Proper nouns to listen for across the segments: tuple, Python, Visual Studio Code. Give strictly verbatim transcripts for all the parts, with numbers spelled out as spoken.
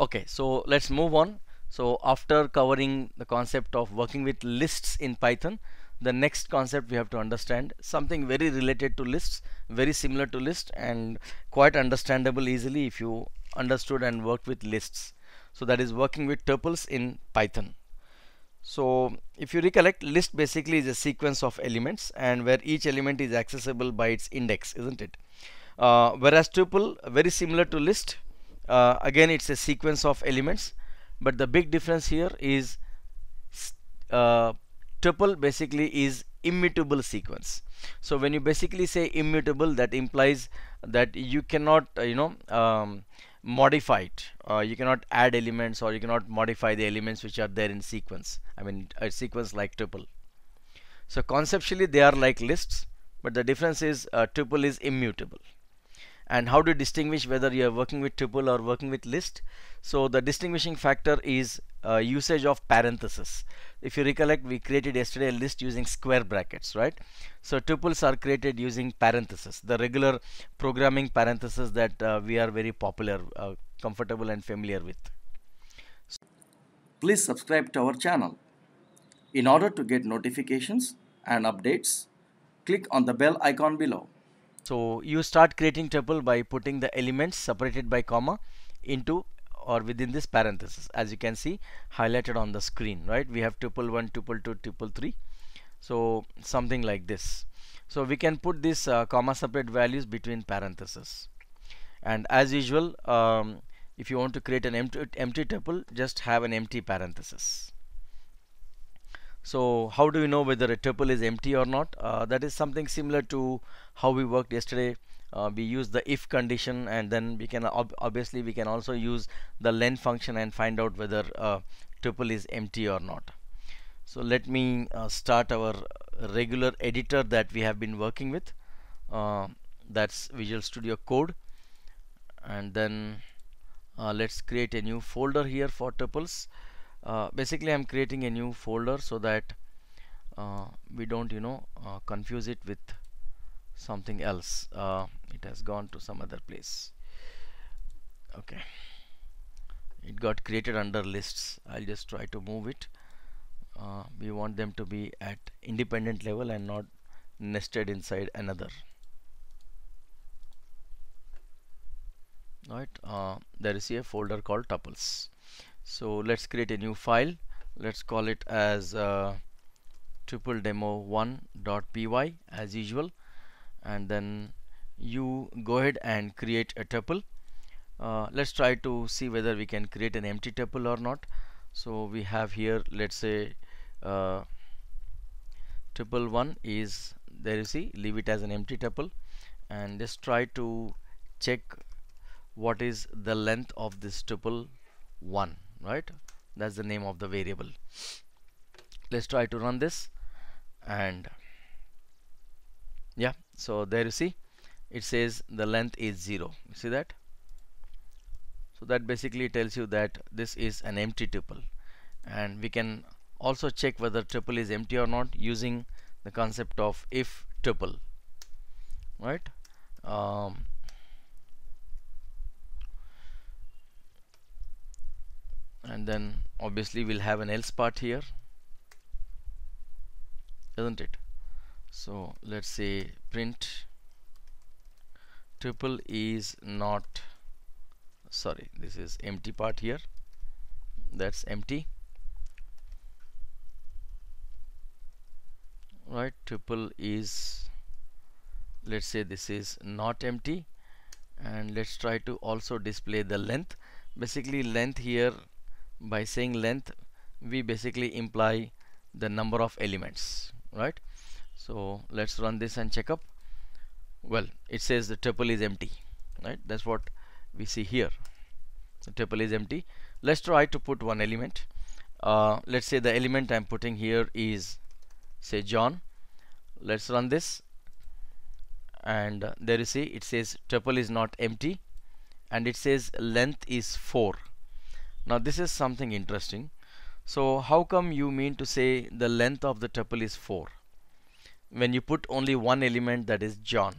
Okay, so let's move on. So after covering the concept of working with lists in Python, the next concept we have to understand, something very related to lists, very similar to lists, and quite understandable easily if you understood and worked with lists. So that is working with tuples in Python. So if you recollect, list basically is a sequence of elements, and where each element is accessible by its index, isn't it? Uh, whereas tuple, very similar to list, uh, again it's a sequence of elements, but the big difference here is uh, tuple basically is immutable sequence. So when you basically say immutable, that implies that you cannot uh, you know um, modify it, uh, you cannot add elements, or you cannot modify the elements which are there in sequence, I mean a sequence like tuple. So conceptually they are like lists, but the difference is uh, tuple is immutable. And how to distinguish whether you are working with tuple or working with list? So the distinguishing factor is uh, usage of parentheses. If you recollect, we created yesterday a list using square brackets, right? So tuples are created using parentheses, the regular programming parentheses that uh, we are very popular, uh, comfortable and familiar with. Please subscribe to our channel. In order to get notifications and updates, click on the bell icon below. So you start creating tuple by putting the elements separated by comma into or within this parenthesis, as you can see highlighted on the screen, right? We have tuple one, tuple two, tuple three, so something like this. So we can put these uh, comma separate values between parentheses. And as usual, um, if you want to create an empty, empty tuple, just have an empty parenthesis. So how do you know whether a tuple is empty or not? Uh, that is something similar to how we worked yesterday. Uh, we use the if condition, and then we can ob obviously we can also use the len function and find out whether a tuple is empty or not. So let me uh, start our regular editor that we have been working with, uh, that's Visual Studio Code, and then uh, let's create a new folder here for tuples. Uh, basically I'm creating a new folder so that uh, we don't you know uh, confuse it with something else. Uh, it has gone to some other place. Okay, it got created under lists. I'll just try to move it. Uh, we want them to be at independent level and not nested inside another, right? Uh, there is a folder called tuples. So let's create a new file. Let's call it as uh, tuple demo one dot p y as usual, and then you go ahead and create a tuple. Uh, let's try to see whether we can create an empty tuple or not. So we have here, let's say uh, tuple one is there, you see, leave it as an empty tuple, and just try to check what is the length of this tuple one, right? That's the name of the variable. Let's try to run this, and yeah, so there you see it says the length is zero. You see that? So that basically tells you that this is an empty tuple. And we can also check whether tuple is empty or not using the concept of if tuple, right? Um, and then obviously we'll have an else part here, isn't it? So let's say print tuple is not, sorry, this is empty part here, that's empty, right? Tuple is, let's say this is not empty, and let's try to also display the length. Basically length here, by saying length we basically imply the number of elements, right? So let's run this and check up. Well, it says the tuple is empty, right? That's what we see here, the tuple is empty. Let's try to put one element. Uh, let's say the element I'm putting here is, say, John. Let's run this, and uh, there you see it says tuple is not empty, and it says length is four. Now this is something interesting. So how come you mean to say the length of the tuple is four when you put only one element, that is John?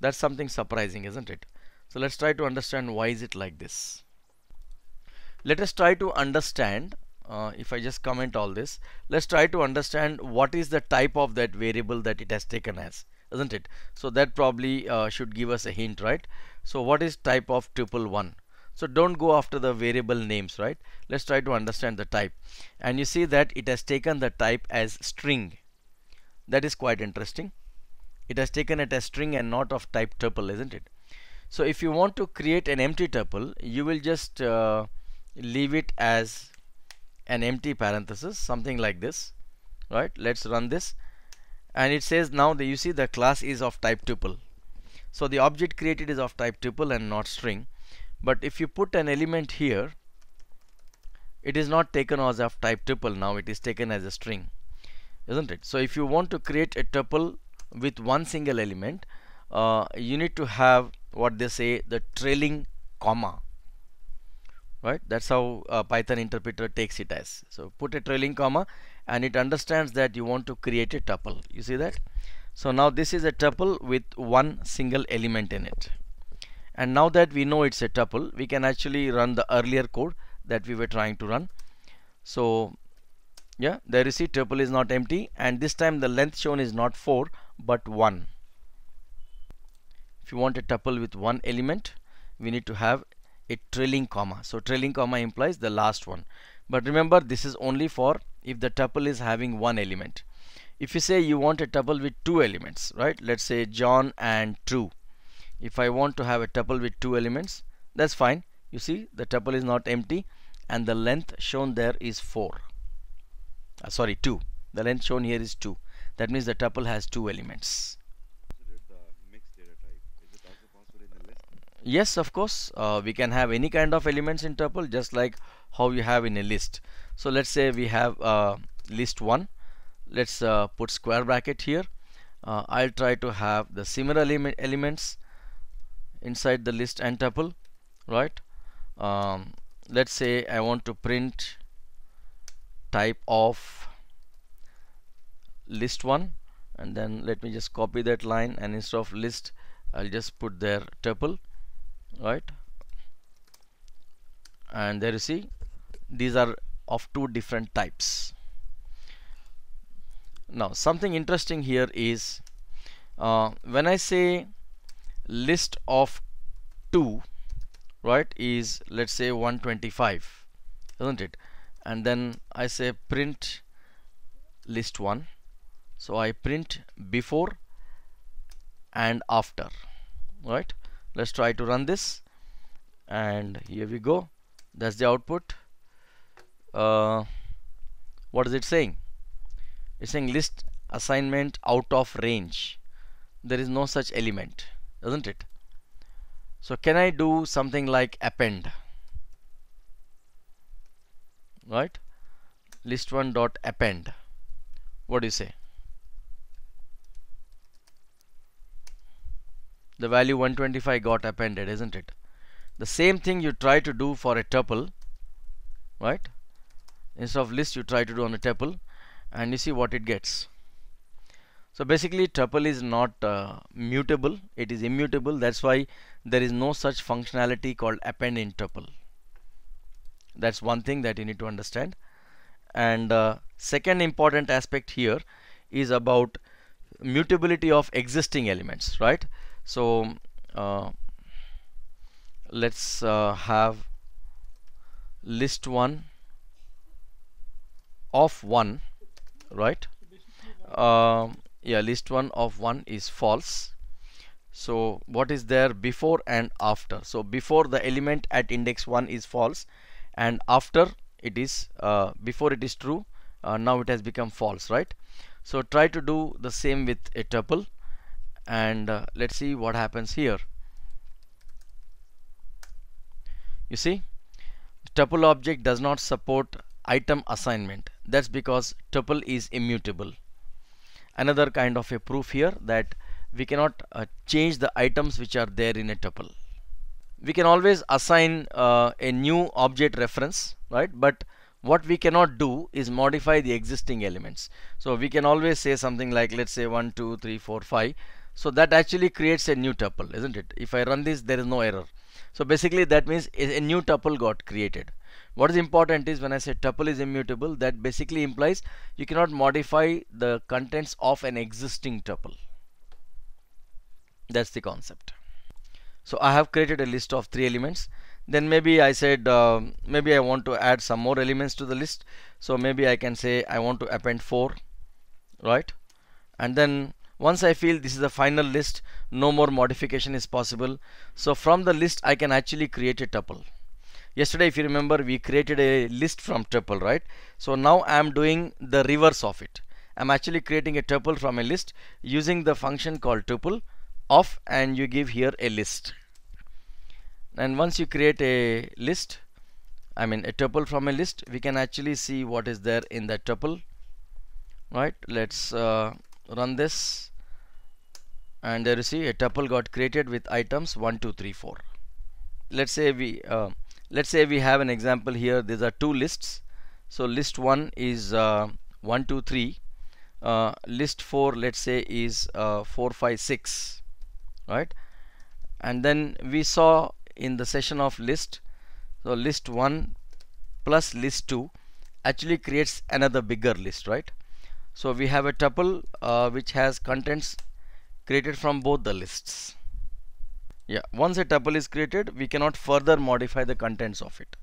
That's something surprising, isn't it? So let's try to understand why is it like this. Let us try to understand, uh, if I just comment all this, let's try to understand what is the type of that variable that it has taken as, isn't it? So that probably uh, should give us a hint, right? So what is type of tuple one? So don't go after the variable names, right? Let's try to understand the type. And you see that it has taken the type as string. That is quite interesting. It has taken it as string and not of type tuple, isn't it? So if you want to create an empty tuple, you will just uh, leave it as an empty parenthesis, something like this, right? Let's run this. And it says now that you see the class is of type tuple. So the object created is of type tuple and not string. But if you put an element here, it is not taken as of type tuple now, it is taken as a string, isn't it? So if you want to create a tuple with one single element, uh, you need to have what they say, the trailing comma, right? That's how uh, Python interpreter takes it as. So put a trailing comma and it understands that you want to create a tuple. You see that? So now this is a tuple with one single element in it. And now that we know it's a tuple, we can actually run the earlier code that we were trying to run. So yeah, there you see tuple is not empty, and this time the length shown is not four but one. If you want a tuple with one element, we need to have a trailing comma. So trailing comma implies the last one. But remember, this is only for if the tuple is having one element. If you say you want a tuple with two elements, right? Let's say John and two. If I want to have a tuple with two elements, that's fine. You see the tuple is not empty and the length shown there is four uh, sorry two. The length shown here is two. That means the tuple has two elements. Yes, of course, uh, we can have any kind of elements in tuple, just like how you have in a list. So let's say we have uh, list one. Let's uh, put square bracket here. uh, I'll try to have the similar ele elements inside the list and tuple, right? Um, let's say I want to print type of list one, and then let me just copy that line, and instead of list I'll just put there tuple, right? And there you see these are of two different types. Now something interesting here is uh, when I say list of two, right, is let's say one twenty-five, isn't it? And then I say print list one. So I print before and after, right? Let's try to run this, and here we go. That's the output. Uh, what is it saying? It's saying list assignment out of range. There is no such element, isn't it? So can I do something like append, right? List one dot append. What do you say? The value one twenty-five got appended, isn't it? The same thing you try to do for a tuple, right? Instead of list, you try to do on a tuple, and you see what it gets. So basically tuple is not uh, mutable, it is immutable. That's why there is no such functionality called append in tuple. That's one thing that you need to understand. And uh, second important aspect here is about mutability of existing elements, right? So uh, let's uh, have list one of one, right? Uh, yeah, list one of one is false. So what is there before and after? So before, the element at index one is false, and after it is uh, before it is true, uh, now it has become false, right? So try to do the same with a tuple, and uh, let's see what happens here. You see the tuple object does not support item assignment. That's because tuple is immutable. Another kind of a proof here that we cannot uh, change the items which are there in a tuple. We can always assign uh, a new object reference, right? But what we cannot do is modify the existing elements. So we can always say something like, let's say one two three four five. So that actually creates a new tuple, isn't it? If I run this, there is no error. So basically that means a new tuple got created. What is important is when I say tuple is immutable, that basically implies you cannot modify the contents of an existing tuple. That's the concept. So I have created a list of three elements. Then maybe I said uh, maybe I want to add some more elements to the list. So maybe I can say I want to append four, right? And then once I feel this is the final list, no more modification is possible. So from the list I can actually create a tuple. Yesterday, if you remember, we created a list from tuple, right? So now I am doing the reverse of it. I'm actually creating a tuple from a list using the function called tuple of, and you give here a list. And once you create a list, I mean a tuple from a list, we can actually see what is there in the tuple, right? Let's uh, run this, and there you see a tuple got created with items one two three four. Let's say we uh, let's say we have an example here. These are two lists. So list one is uh, one two three, uh, list four let's say is uh, four five six, right? And then we saw in the session of list, so list one plus list two actually creates another bigger list, right? So we have a tuple uh, which has contents created from both the lists. Yeah, once a tuple is created, we cannot further modify the contents of it.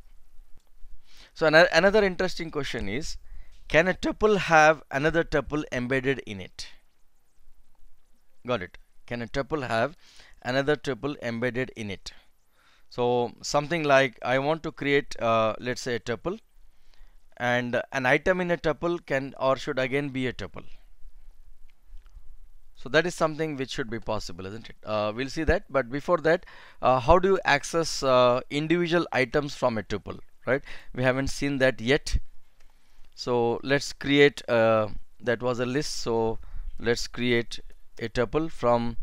So an another interesting question is, can a tuple have another tuple embedded in it? Got it? Can a tuple have another tuple embedded in it? So something like I want to create uh, let's say a tuple, and uh, an item in a tuple can or should again be a tuple. So that is something which should be possible, isn't it? Uh, we'll see that, but before that, uh, how do you access uh, individual items from a tuple, right? We haven't seen that yet. So let's create uh, that was a list, so let's create a tuple from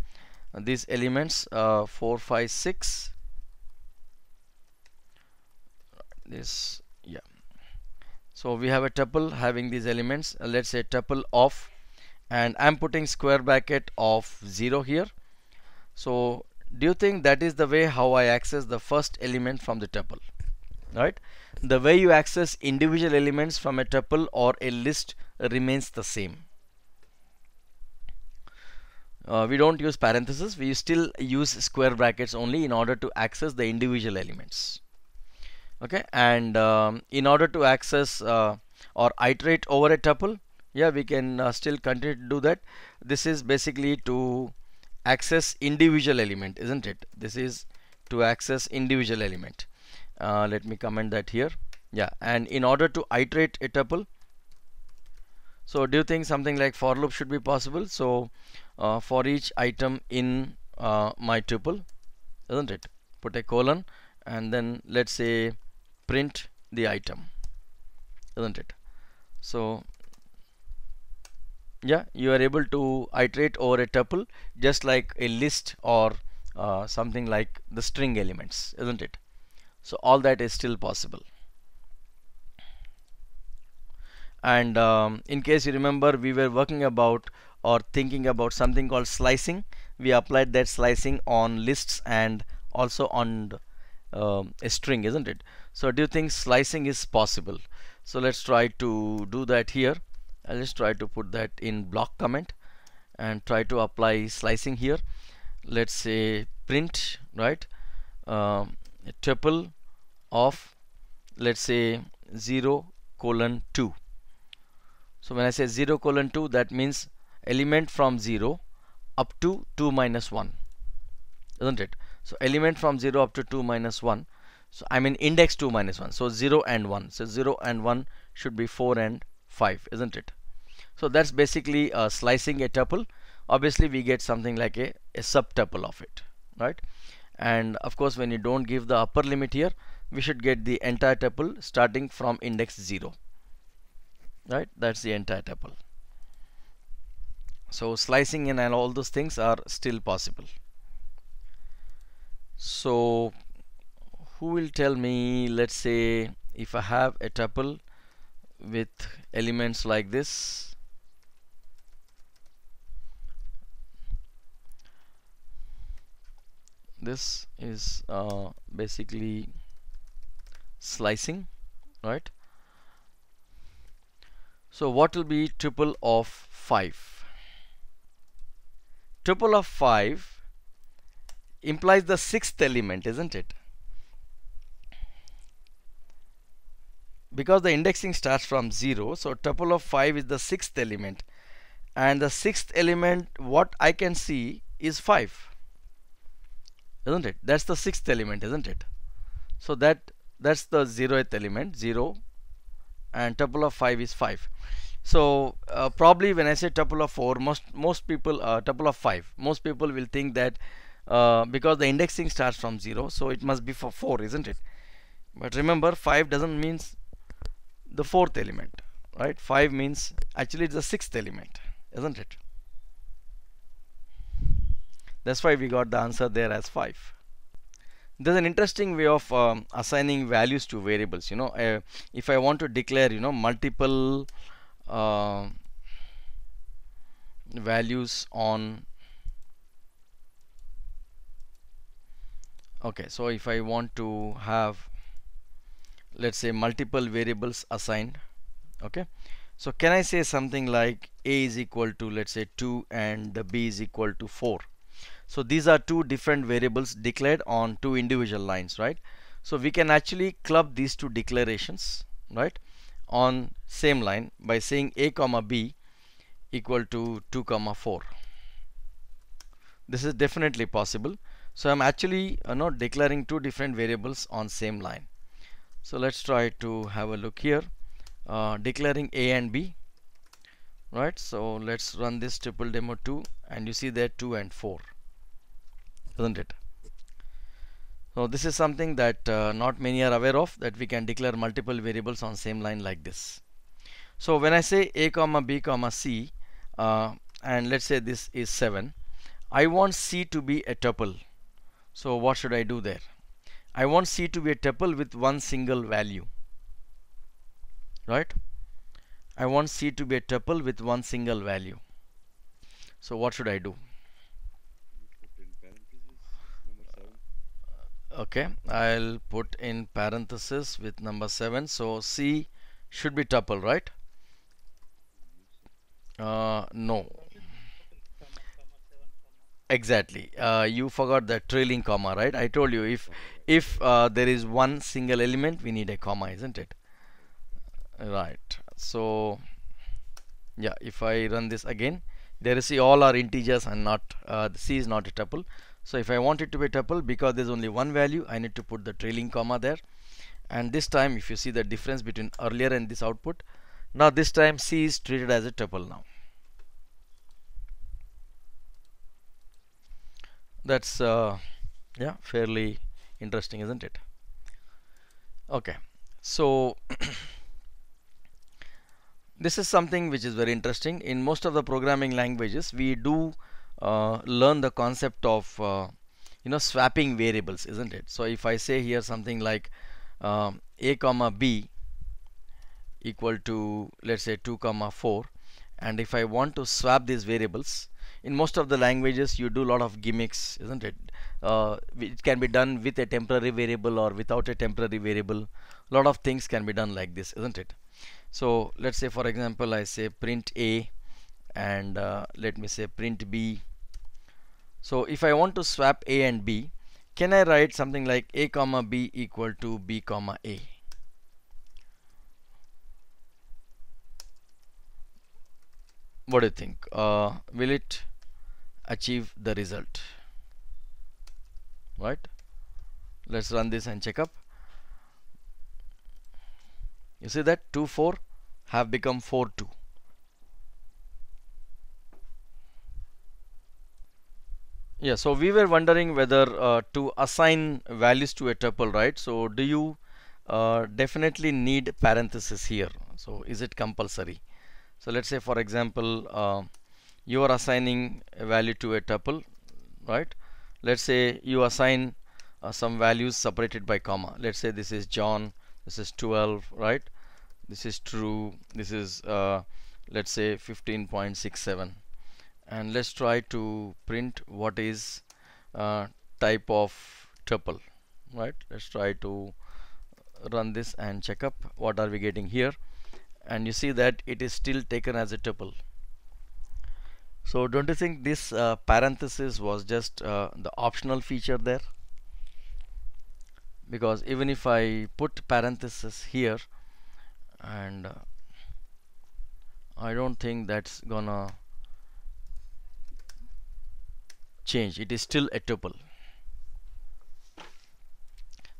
these elements uh, four five six. This, yeah, so we have a tuple having these elements. Uh, let's say tuple of, and I'm putting square bracket of zero here. So do you think that is the way how I access the first element from the tuple, right? The way you access individual elements from a tuple or a list remains the same. Uh, we don't use parentheses, we still use square brackets only in order to access the individual elements. Okay, and um, in order to access uh, or iterate over a tuple, yeah, we can uh, still continue to do that. This is basically to access individual element, isn't it? This is to access individual element. Uh, let me comment that here. Yeah, and in order to iterate a tuple, so do you think something like for loop should be possible? So uh, for each item in uh, my tuple, isn't it? Put a colon, and then let's say print the item, isn't it? So yeah, you are able to iterate over a tuple just like a list or uh, something like the string elements, isn't it? So all that is still possible. And um, in case you remember, we were working about or thinking about something called slicing. We applied that slicing on lists and also on um, a string, isn't it? So do you think slicing is possible? So let's try to do that here. I'll just try to put that in block comment and try to apply slicing here. Let's say print, right, um, a tuple of let's say zero colon two. So when I say zero colon two, that means element from zero up to two minus one, isn't it? So element from zero up to two minus one, so I mean index two minus one, so zero and one. So zero and one should be four and five, isn't it? So that's basically uh, slicing a tuple. Obviously we get something like a, a subtuple of it, right? And of course when you don't give the upper limit here, we should get the entire tuple starting from index zero, right? That's the entire tuple. So slicing and all those things are still possible. So who will tell me, let's say if I have a tuple with elements like this, this is uh, basically slicing, right? So what will be tuple of five? Tuple of five implies the sixth element, isn't it? Because the indexing starts from zero, so tuple of five is the sixth element, and the sixth element, what I can see, is five, isn't it? That's the sixth element, isn't it? So that that's the zeroth element, zero, and tuple of five is five. So uh, probably when I say tuple of four, most most people uh, tuple of five, most people will think that uh, because the indexing starts from zero, so it must be for four, isn't it? But remember, five doesn't mean the fourth element, right? Five means actually it's the sixth element, isn't it? That's why we got the answer there as five. There's an interesting way of um, assigning values to variables. You know, uh, if I want to declare, you know, multiple uh, values on. Okay, so if I want to have, let's say, multiple variables assigned. Okay, so can I say something like A is equal to, let's say, two, and the B is equal to four? So these are two different variables declared on two individual lines, right? So we can actually club these two declarations, right, on same line by saying A comma B equal to two comma four. This is definitely possible. So I'm actually uh, not declaring two different variables on same line. So let's try to have a look here, uh, declaring A and B, right? So let's run this tuple demo two, and you see there two and four, isn't it? So this is something that uh, not many are aware of, that we can declare multiple variables on same line like this. So when I say A comma B comma C, uh, and let's say this is seven, I want C to be a tuple. So what should I do there? I want C to be a tuple with one single value, right? I want C to be a tuple with one single value. So what should I do? Okay, I'll put in parenthesis with number seven. So C should be tuple, right? Uh, no. Exactly. Uh, you forgot the trailing comma, right? I told you if if uh, there is one single element, we need a comma, isn't it? Right. So yeah, if I run this again, there is, see, all are integers and not uh, the C is not a tuple. So if I want it to be a tuple, because there's only one value, I need to put the trailing comma there. And this time, if you see the difference between earlier and this output, now this time C is treated as a tuple now. That's uh, yeah, fairly interesting, isn't it? Okay, so this is something which is very interesting. In most of the programming languages, we do uh, learn the concept of uh, you know, swapping variables, isn't it? So if I say here something like um, A comma B equal to, let's say, two comma four, and if I want to swap these variables, in most of the languages you do a lot of gimmicks, isn't it? Uh, it can be done with a temporary variable or without a temporary variable. A lot of things can be done like this, isn't it? So let's say, for example, I say print A, and uh, let me say print B. So if I want to swap A and B, can I write something like A comma B equal to B comma A? What do you think? Uh, will it achieve the result? Right? Let's run this and check up. You see that two four have become four two. Yeah, so we were wondering whether uh, to assign values to a tuple, right? So do you uh, definitely need parentheses here? So is it compulsory? So let's say, for example, uh, you are assigning a value to a tuple, right? Let's say you assign uh, some values separated by comma. Let's say this is John, this is twelve, right? This is true, this is uh, let's say fifteen point six seven, and let's try to print what is uh, type of tuple, right? Let's try to run this and check up what are we getting here, and you see that it is still taken as a tuple. So don't you think this uh, parenthesis was just uh, the optional feature there? Because even if I put parenthesis here, and uh, I don't think that's gonna change. It is still a tuple.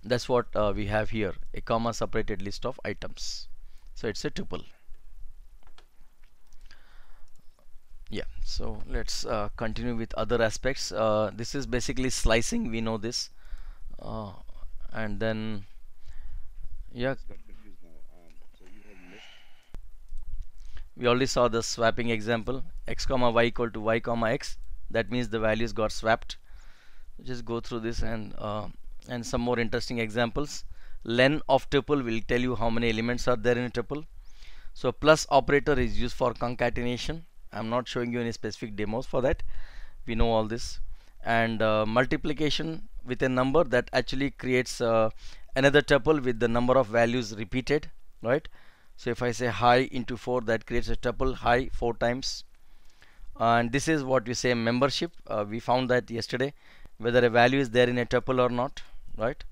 That's what uh, we have here, a comma separated list of items. So it's a tuple. Yeah, so let's uh, continue with other aspects. Uh, this is basically slicing, we know this. Uh, and then, yeah. We already saw the swapping example, x comma y equal to y comma x. That means the values got swapped. Just go through this and uh, and some more interesting examples. Len of tuple will tell you how many elements are there in a tuple. So plus operator is used for concatenation. I'm not showing you any specific demos for that. We know all this. And uh, multiplication with a number, that actually creates uh, another tuple with the number of values repeated, right? So if I say high into four, that creates a tuple high four times. And this is what we say membership. Uh, we found that yesterday, whether a value is there in a tuple or not, right?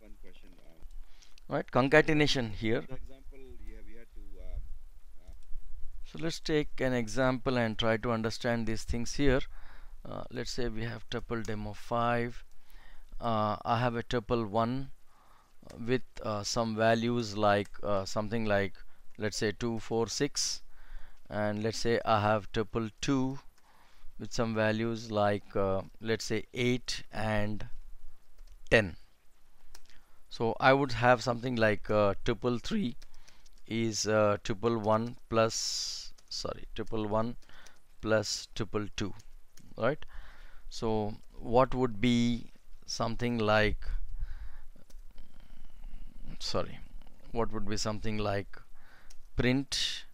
Yeah, one question. Uh, right, concatenation here. For example, yeah, we had to, uh, uh, so let's take an example and try to understand these things here. Uh, let's say we have tuple demo five. Uh, I have a tuple one with uh, some values like uh, something like, let's say two, four, six, and let's say I have tuple two with some values like uh, let's say eight and ten. So I would have something like uh, tuple three is uh, tuple one plus sorry tuple one plus tuple two, right? So what would be something like sorry what would be something like print,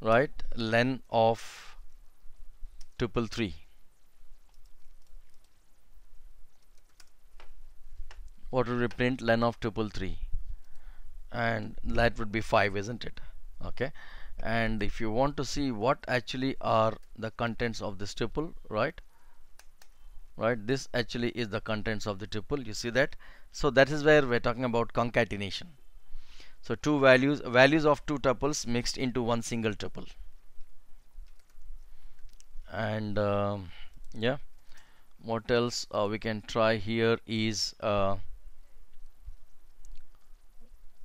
right, len of tuple three. What would we print? Len of tuple three, and that would be five, isn't it? Okay, and if you want to see what actually are the contents of this tuple, right right this actually is the contents of the tuple, you see that. So that is where we're talking about concatenation. So two values values of two tuples mixed into one single tuple. And uh, yeah, what else uh, we can try here is uh,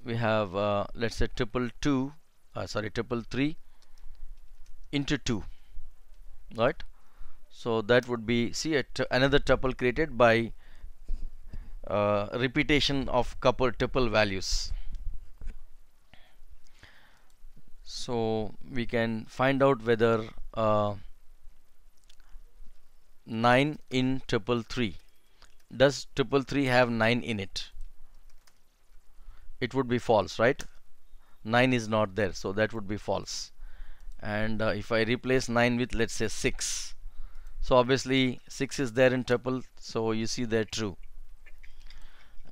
we have uh, let's say tuple two uh, sorry tuple three into two, right? So that would be, see, a tu another tuple created by uh, repetition of couple tuple values. So we can find out whether uh, nine in tuple three, does tuple three have nine in it? It would be false, right? Nine is not there, so that would be false. And uh, if I replace nine with, let's say, six. So obviously six is there in tuple, so you see they're true.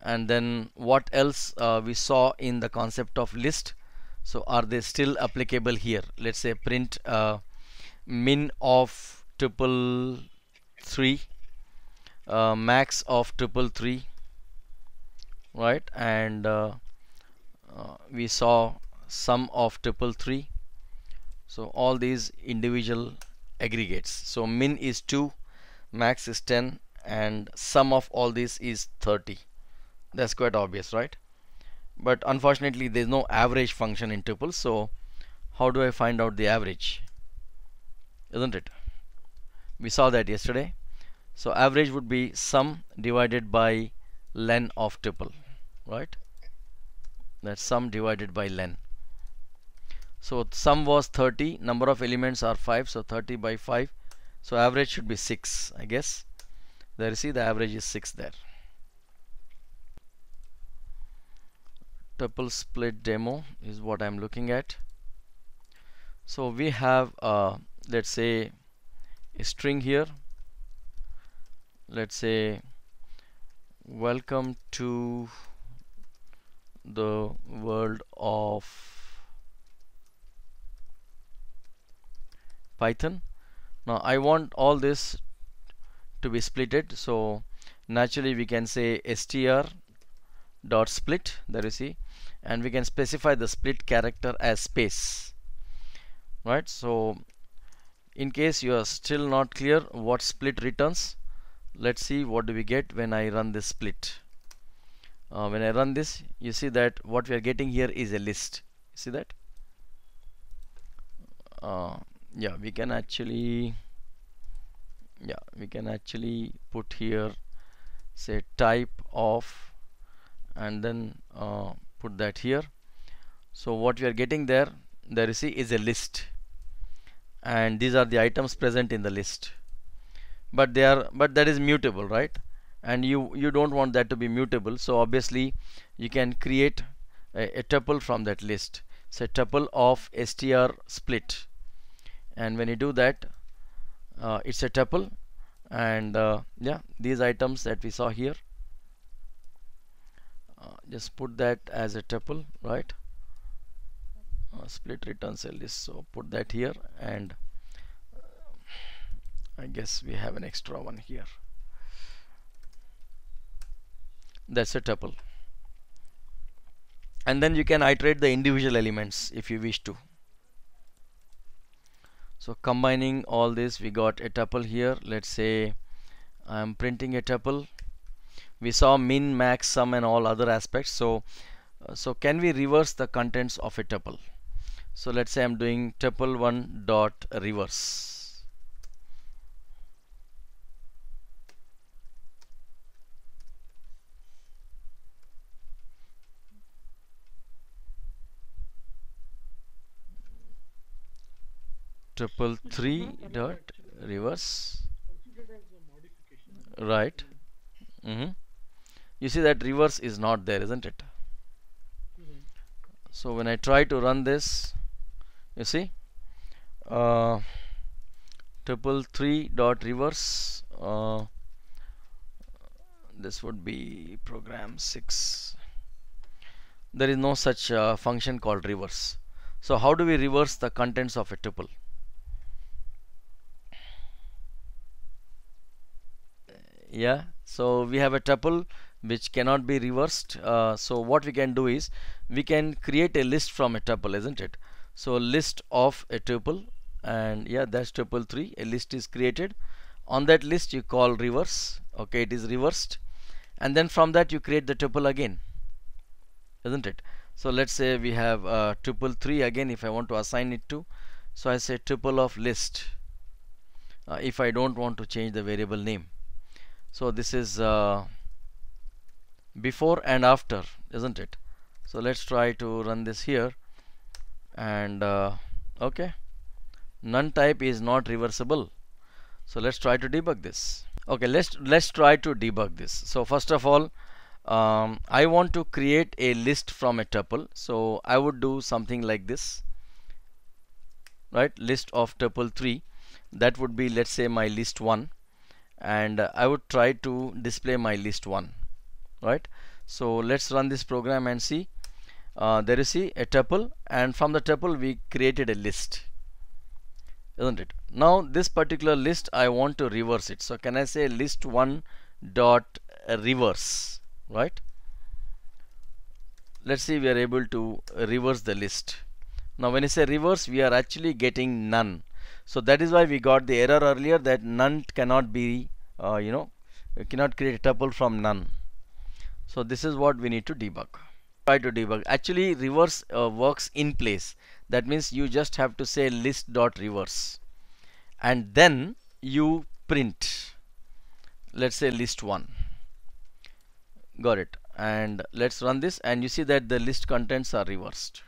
And then what else uh, we saw in the concept of list, so are they still applicable here? Let's say print uh, min of tuple three, uh, max of tuple three, right? And uh, uh, we saw sum of tuple three. So all these individual aggregates. So min is two, max is ten, and sum of all this is thirty. That's quite obvious, right? But unfortunately there's no average function in tuples. So how do I find out the average? Isn't it? We saw that yesterday. So average would be sum divided by len of tuple, right? That's sum divided by len. So sum was thirty, number of elements are five, so thirty by five, so average should be six, I guess. There you see the average is six there. Tuple split demo is what I'm looking at. So we have uh, let's say a string here, let's say Welcome to the world of Python. Now I want all this to be splitted, so naturally we can say str dot split, there you see, and we can specify the split character as space, right? So in case you are still not clear what split returns, let's see what do we get when I run this split. Uh, when I run this, you see that what we are getting here is a list. See that? Uh, yeah, we can actually yeah we can actually put here, say, type of, and then uh, put that here. So what we are getting there there you see is a list, and these are the items present in the list, but they are but that is mutable, right? And you you don't want that to be mutable, so obviously you can create a, a tuple from that list, say tuple of str split, and when you do that, uh, it's a tuple, and uh, yeah, these items that we saw here, uh, just put that as a tuple, right? Uh, split returns a list, so put that here, and I guess we have an extra one here. That's a tuple, and then you can iterate the individual elements if you wish to. So combining all this, we got a tuple here. Let's say I'm printing a tuple. We saw min, max, sum, and all other aspects. So uh, so can we reverse the contents of a tuple? So let's say I'm doing tuple one dot reverse. Tuple three dot reverse, right? Mm-hmm. You see that reverse is not there, isn't it? Mm-hmm. So when I try to run this, you see, uh, tuple three dot reverse. Uh, this would be program six. There is no such uh, function called reverse. So how do we reverse the contents of a tuple? Yeah, so we have a tuple which cannot be reversed. Uh, so what we can do is we can create a list from a tuple, isn't it? So list of a tuple, and yeah, that's tuple three. A list is created. On that list you call reverse. Okay, it is reversed, and then from that you create the tuple again, isn't it? So let's say we have uh, tuple three again. If I want to assign it to, so I say tuple of list. Uh, if I don't want to change the variable name. So this is uh, before and after, isn't it? So let's try to run this here, and uh, okay, none type is not reversible. So let's try to debug this. Okay, let's let's try to debug this. So first of all, um, I want to create a list from a tuple, so I would do something like this, right? List of tuple three, that would be, let's say, my list one, and uh, I would try to display my list one, right? So let's run this program and see. Uh, there you see a tuple, and from the tuple we created a list, isn't it? Now this particular list, I want to reverse it, so can I say list one dot reverse, right? Let's see, we are able to reverse the list. Now when I say reverse, we are actually getting none. So that is why we got the error earlier that none cannot be, uh, you know, you cannot create a tuple from none. So this is what we need to debug. Try to debug. Actually, reverse uh, works in place. That means you just have to say list dot reverse, and then you print. Let's say list one. Got it. And let's run this, and you see that the list contents are reversed.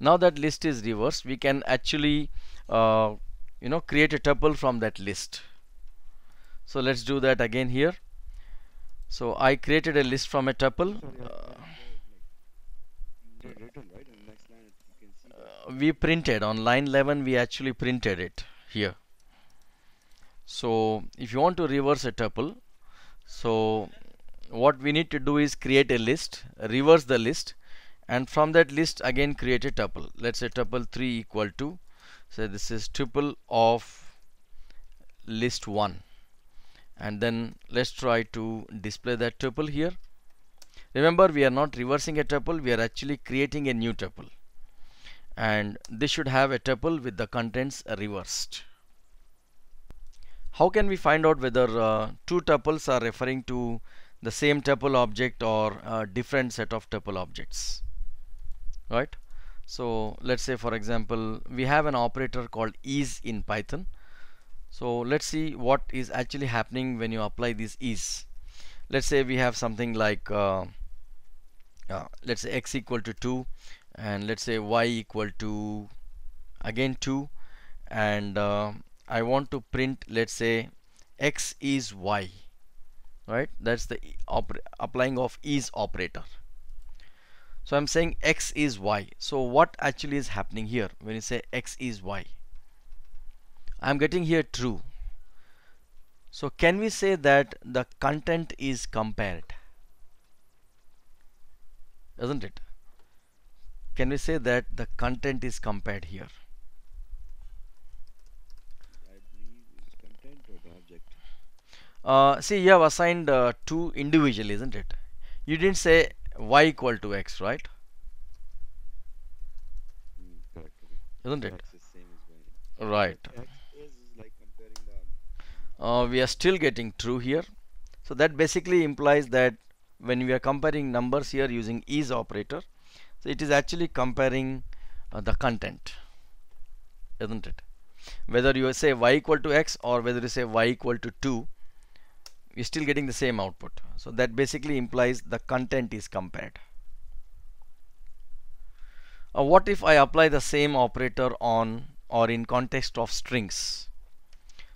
Now that list is reversed, we can actually uh, you know, create a tuple from that list. So let's do that again here. So I created a list from a tuple. Uh, we printed on line eleven, we actually printed it here. So if you want to reverse a tuple, So what we need to do is create a list, reverse the list, and from that list again create a tuple. Let's say tuple three equal to, so this is tuple of list one, and then let's try to display that tuple here. Remember, we are not reversing a tuple, we are actually creating a new tuple, and this should have a tuple with the contents reversed. How can we find out whether uh, two tuples are referring to the same tuple object or a different set of tuple objects, right? So let's say, for example, we have an operator called is in Python. So let's see what is actually happening when you apply this is. Let's say we have something like uh, uh, let's say x equal to two, and let's say y equal to again two, and uh, I want to print, let's say, x is y, right? That's the applying of is operator. So I'm saying x is y. So what actually is happening here when you say x is y? I'm getting here true. So can we say that the content is compared? Isn't it? Can we say that the content is compared here? I believe it's content or the object. Uh, see, you have assigned uh, two individually, isn't it? You didn't say y equal to x, right? Mm, correct, correct. Isn't it? That's the same as y. Right. X is like comparing the... Uh, we are still getting true here. So that basically implies that when we are comparing numbers here using is operator, so it is actually comparing uh, the content, isn't it? Whether you say y equal to x or whether you say y equal to two, you're still getting the same output. So that basically implies the content is compared. Uh, what if I apply the same operator on or in context of strings?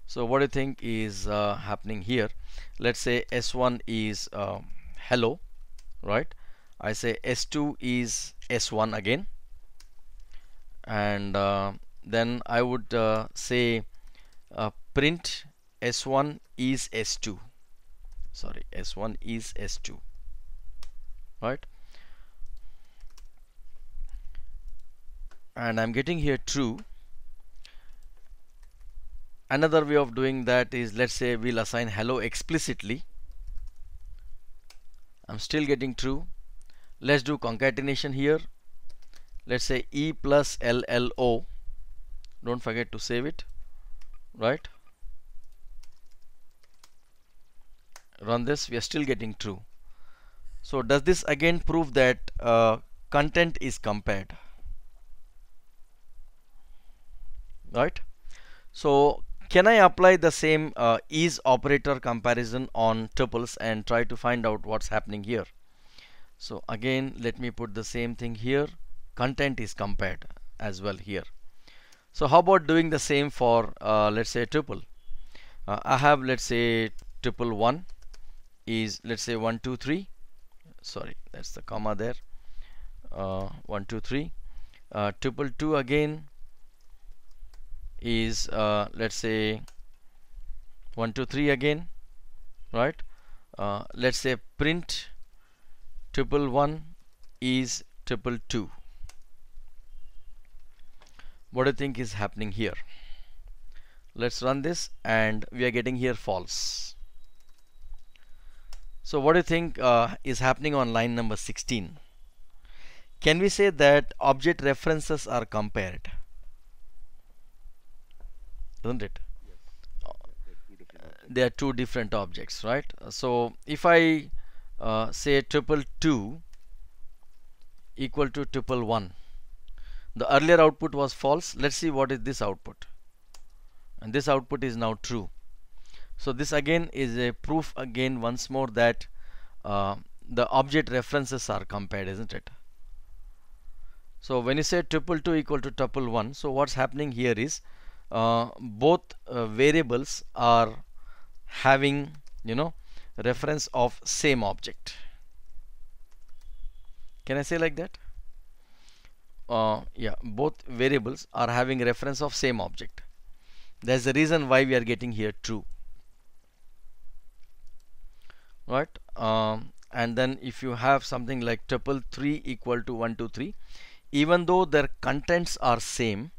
So what do you think is uh, happening here? Let's say S one is uh, hello, right? I say S two is S one again, and uh, then I would uh, say uh, print S one is S two, sorry, S one is S two, right? And I'm getting here true. Another way of doing that is, let's say we'll assign hello explicitly. I'm still getting true. Let's do concatenation here. Let's say E plus L L O. Don't forget to save it, right? Run this. We are still getting true. So does this again prove that uh, content is compared, right? So can I apply the same uh, is operator comparison on tuples and try to find out what's happening here? So again, let me put the same thing here. Content is compared as well here. So how about doing the same for uh, let's say tuple? Uh, I have, let's say, tuple one is, let's say, one two three. Sorry, that's the comma there. Uh, one two three. Uh, tuple two again is uh, let's say one two three again, right? Uh, let's say print tuple one is tuple two. What do you think is happening here? Let's run this, and we are getting here false. So what do you think uh, is happening on line number sixteen? Can we say that object references are compared? Isn't it? Yes. Uh, they are two different objects, right? So if I Uh, say tuple two equal to tuple one. The earlier output was false. Let's see what is this output, and this output is now true. So this again is a proof again once more that uh, the object references are compared, isn't it? So when you say tuple two equal to tuple one, so what's happening here is uh, both uh, variables are having, you know, reference of same object. Can I say like that? Uh, yeah, both variables are having reference of same object. There's a reason why we are getting here true. right? Um, and then if you have something like tuple three equal to one two three, even though their contents are same,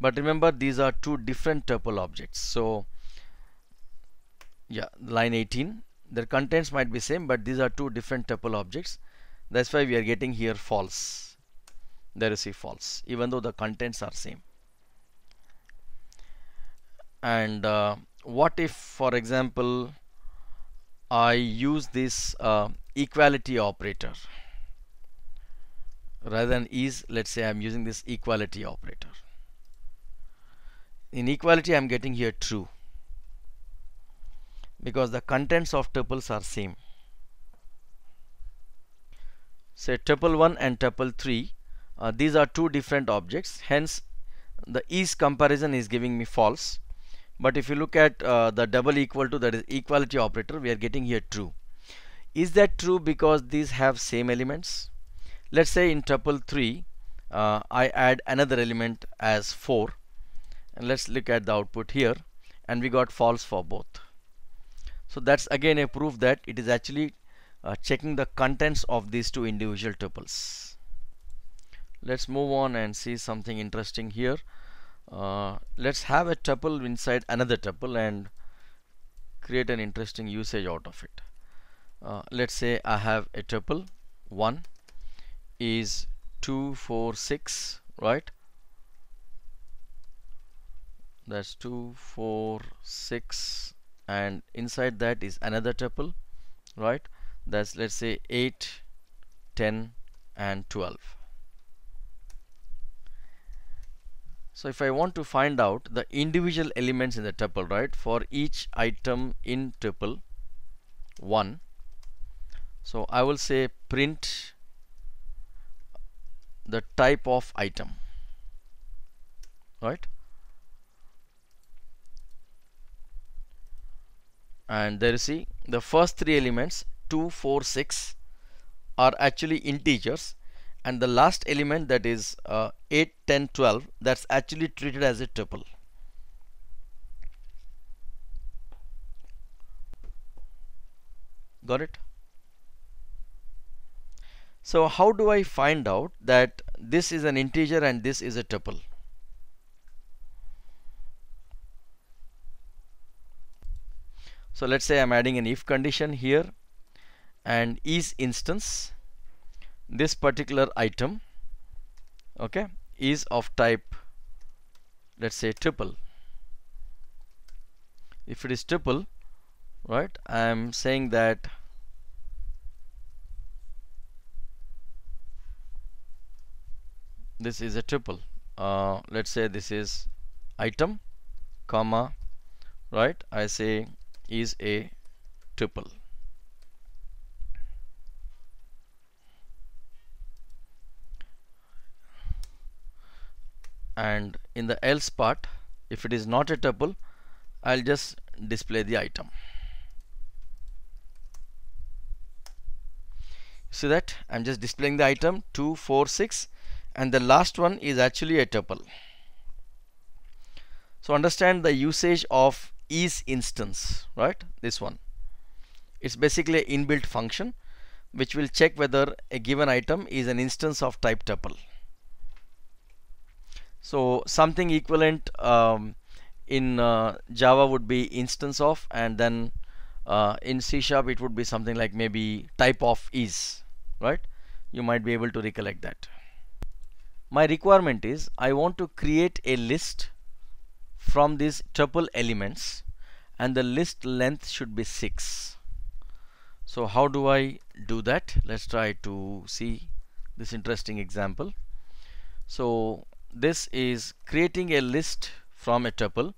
but remember these are two different tuple objects. So yeah, line eighteen, their contents might be same, but these are two different tuple objects. That's why we are getting here false. There is a false, even though the contents are same. And uh, what if, for example, I use this uh, equality operator rather than is? Let's say I'm using this equality operator. In equality, I'm getting here true, because the contents of tuples are same. Say tuple one and tuple three, uh, these are two different objects, hence the is comparison is giving me false. But if you look at uh, the double equal to, that is equality operator, we are getting here true. Is that true because these have same elements? Let's say in tuple three, uh, I add another element as four, and let's look at the output here, and we got false for both. So that's again a proof that it is actually uh, checking the contents of these two individual tuples. Let's move on and see something interesting here. Uh, let's have a tuple inside another tuple and create an interesting usage out of it. Uh, let's say I have a tuple one is two four six, right? That's two four six, and inside that is another tuple, right? That's, let's say, eight ten and twelve. So if I want to find out the individual elements in the tuple, right, for each item in tuple one, so I will say print the type of item, right? And there you see the first three elements, two four six, are actually integers, and the last element, that is uh, eight ten twelve, that's actually treated as a tuple. Got it? So how do I find out that this is an integer and this is a tuple? So let's say I'm adding an if condition here, and is instance, this particular item, okay, is of type, let's say, tuple. If it is tuple, right, I'm saying that this is a tuple. Uh, let's say this is item, comma, right, I say is a tuple. And in the else part, if it is not a tuple, I'll just display the item. See that? I'm just displaying the item two four six, and the last one is actually a tuple. So understand the usage of is instance, right? This one, it's basically an inbuilt function which will check whether a given item is an instance of type tuple. So something equivalent um, in uh, Java would be instance of, and then uh, in C sharp it would be something like maybe type of is, right? You might be able to recollect that. My requirement is I want to create a list from these tuple elements, and the list length should be six. So how do I do that? Let's try to see this interesting example. So this is creating a list from a tuple,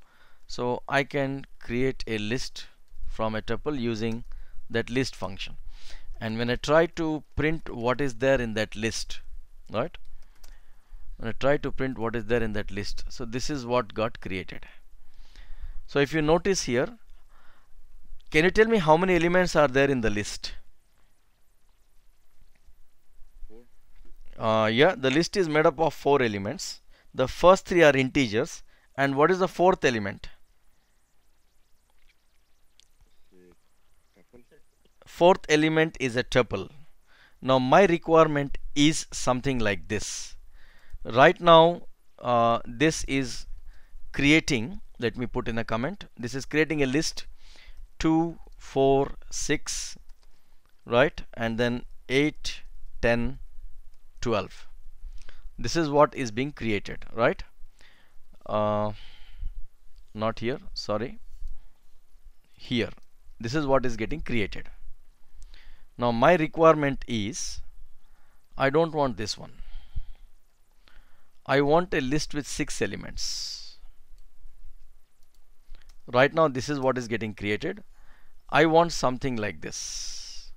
so I can create a list from a tuple using that list function. And when I try to print what is there in that list, right, I try to print what is there in that list. So this is what got created. So if you notice here, can you tell me how many elements are there in the list? Uh, yeah, the list is made up of four elements. The first three are integers, and what is the fourth element? fourth element is a tuple. Now my requirement is something like this. Right now uh, this is creating, let me put in a comment, this is creating a list two, four, six, right, and then eight, ten, twelve. This is what is being created, right? Uh, not here, sorry, here. This is what is getting created. Now my requirement is, I don't want this one. I want a list with six elements. Right now this is what is getting created. I want something like this.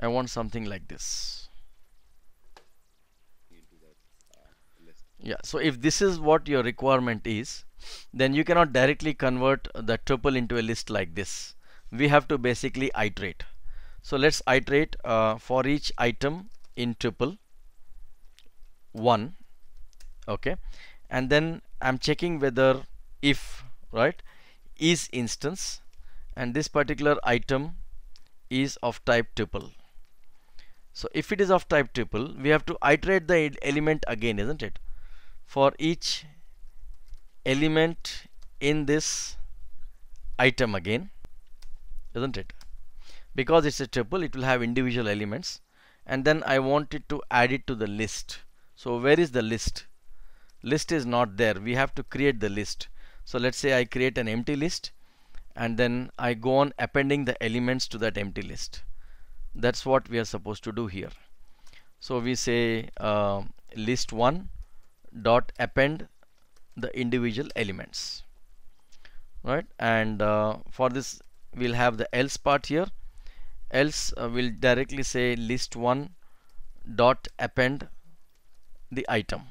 I want something like this. Yeah, so if this is what your requirement is, then you cannot directly convert the tuple into a list like this. We have to basically iterate. So let's iterate uh, for each item in tuple one, okay, and then I'm checking whether if, right, is instance, and this particular item is of type tuple. So if it is of type tuple, we have to iterate the element again, isn't it? For each element in this item again, isn't it? Because it's a tuple, it will have individual elements, and then I want it to add it to the list. So where is the list? List is not there. We have to create the list. So let's say I create an empty list, and then I go on appending the elements to that empty list. That's what we are supposed to do here. So we say uh, list one dot append the individual elements, right? And uh, for this we'll have the else part here. Else uh, we'll directly say list one dot append the item.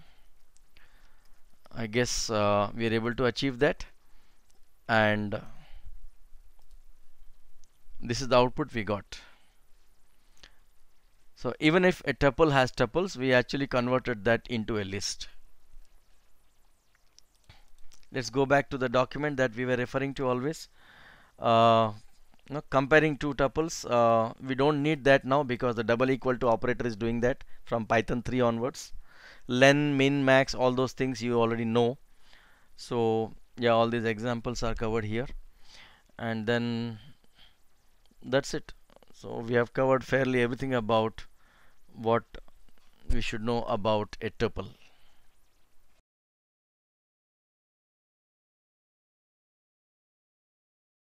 I guess uh, we are able to achieve that, and this is the output we got. So even if a tuple has tuples, we actually converted that into a list. Let's go back to the document that we were referring to always. Uh, you know, comparing two tuples, uh, we don't need that now because the double equal to operator is doing that from Python three onwards. Len, min, max, all those things you already know. So yeah, all these examples are covered here, and then that's it. So we have covered fairly everything about what we should know about a tuple.